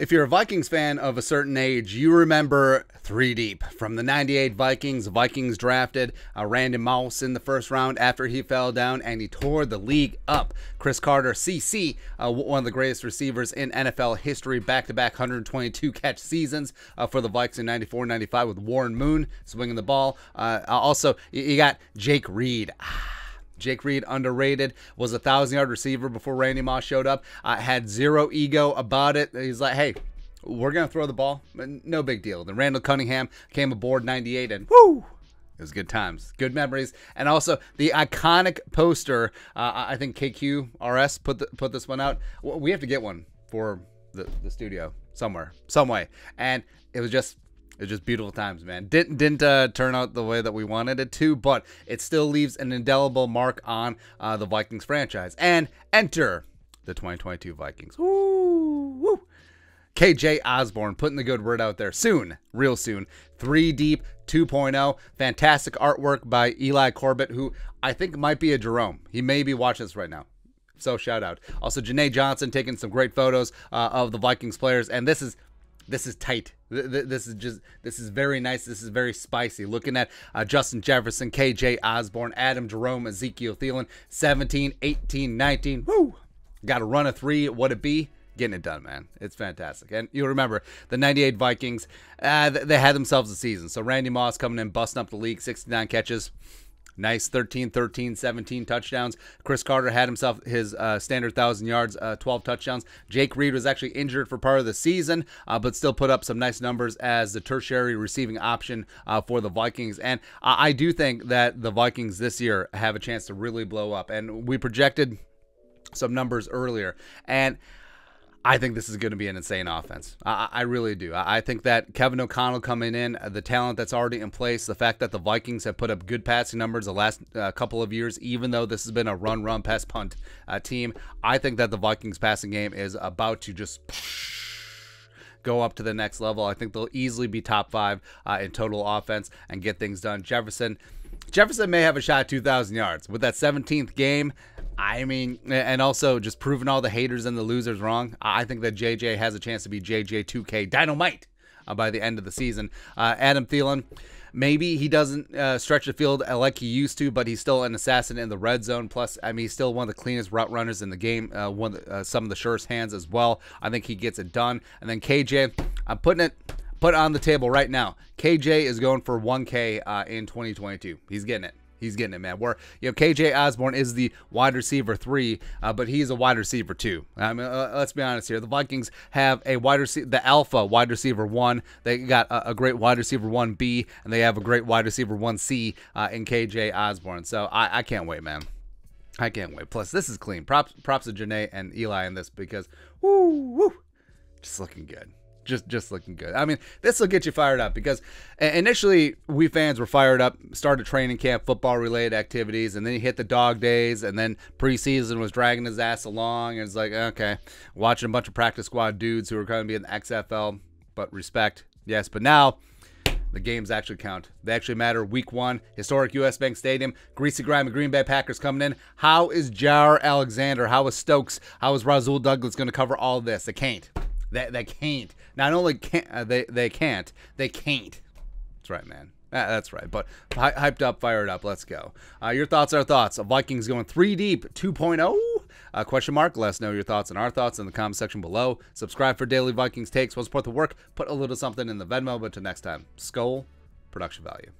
If you're a Vikings fan of a certain age, you remember three deep from the 98 Vikings. Vikings drafted Randy Moss in the first round after he fell down, and he tore the league up. Cris Carter, CC, one of the greatest receivers in NFL history, back-to-back 122-catch seasons for the Vikes in 94-95 with Warren Moon swinging the ball. Also, you got Jake Reed. Jake Reed, underrated, was a 1,000-yard receiver before Randy Moss showed up. Had zero ego about it. He's like, hey, we're going to throw the ball. No big deal. Then Randall Cunningham came aboard 98, and whoo! It was good times, good memories, and also the iconic poster. I think KQRS put this one out. We have to get one for the studio somewhere, some way. And it was just... it's just beautiful times, man. Didn't turn out the way that we wanted it to, but it still leaves an indelible mark on the Vikings franchise. And enter the 2022 Vikings. Ooh, woo. KJ Osborn putting the good word out there soon, real soon. 3-deep 2.0. Fantastic artwork by Eli Corbett, who I think might be a Jerome. He may be watching this right now. So shout out. Also, Janae Johnson taking some great photos of the Vikings players, and this is... this is tight. This is very nice. This is very spicy. Looking at Justin Jefferson, KJ Osborn, Adam Jerome, Ezekiel Thielen, 17, 18, 19. Woo! Got a run of three. What it be? Getting it done, man. It's fantastic. And you remember, the 98 Vikings, they had themselves a season. So Randy Moss coming in, busting up the league, 69 catches. Nice 13, 13, 17 touchdowns. Cris Carter had himself his standard 1,000 yards, 12 touchdowns. Jake Reed was actually injured for part of the season, but still put up some nice numbers as the tertiary receiving option for the Vikings. And I do think that the Vikings this year have a chance to really blow up. And we projected some numbers earlier. And I think this is going to be an insane offense. I really do. I think that Kevin O'Connell coming in, the talent that's already in place, the fact that the Vikings have put up good passing numbers the last couple of years, even though this has been a run, pass, punt team, I think that the Vikings passing game is about to just go up to the next level. I think they'll easily be top 5 in total offense and get things done. Jefferson may have a shot at 2,000 yards with that 17th game. I mean, and also just proving all the haters and the losers wrong. I think that JJ has a chance to be JJ2K Dynamite by the end of the season. Adam Thielen, maybe he doesn't stretch the field like he used to, but he's still an assassin in the red zone. Plus, I mean, he's still one of the cleanest route runners in the game. Some of the surest hands as well. I think he gets it done. And then KJ, I'm putting it... put on the table right now. KJ is going for 1K in 2022. He's getting it. He's getting it, man. Where, you know, KJ Osborn is the wide receiver 3, but he's a wide receiver 2. I mean, let's be honest here. The Vikings have a wide receiver, the alpha wide receiver 1. They got a great wide receiver 1B, and they have a great wide receiver 1C in KJ Osborn. So I can't wait, man. I can't wait. Plus, this is clean. Props to Janae and Eli in this because, woo, just looking good. Just looking good. I mean, this will get you fired up because initially we fans were fired up, started training camp, football-related activities, and then you hit the dog days, and then preseason was dragging his ass along, and it's like, okay, watching a bunch of practice squad dudes who are going to be in the XFL, but respect, yes, but now the games actually count. They actually matter. Week 1, historic US Bank Stadium, greasy grime of Green Bay Packers coming in. How is Jaire Alexander? How is Stokes? How is Razul Douglas going to cover all this? They can't. They can't. Not only can't they can't. That's right, man. That's right. But hyped up, fired up. Let's go. Your thoughts, our thoughts. Vikings going 3-deep, 2.0? Question mark. Let us know your thoughts and our thoughts in the comment section below. Subscribe for daily Vikings takes. We'll support the work. Put a little something in the Venmo. But till next time, Skol, production value.